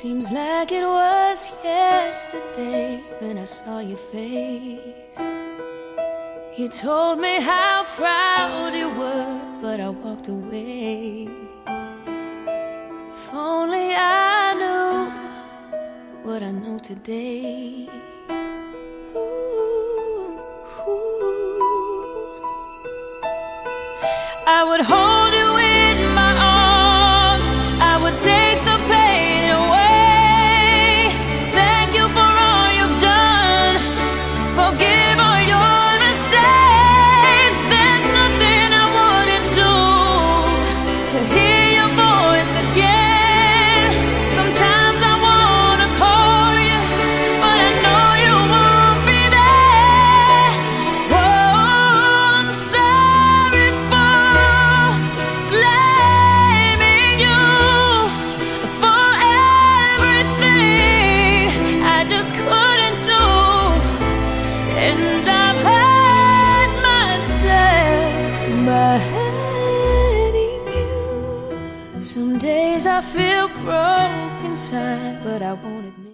Seems like it was yesterday when I saw your face. You told me how proud you were, but I walked away. If only I knew what I know today. Ooh, ooh. I would hold you in my arms, I would take the pain away. Thank you for all you've done, forgive all your mistakes. There's nothing I wouldn't do to hear your voice again. Sometimes I wanna call you, but I know you won't be there. Oh, I'm sorry for blaming you for everything I just couldn't do, and I've hurt myself by hurting you. Some days I feel broke inside, but I won't admit